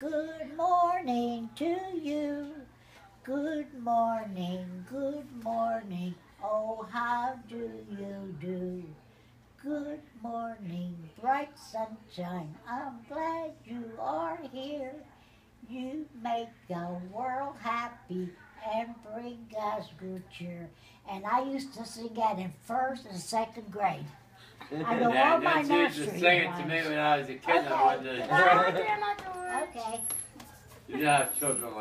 Good morning to you. Good morning, oh how do you do? Good morning, bright sunshine, I'm glad you are here. You make the world happy and bring us good cheer. And I used to sing that in first and second grade. I know all my nursery rhymes. You used to sing it to me when I was a kid. Okay. I wanted to. Okay. You don't have children.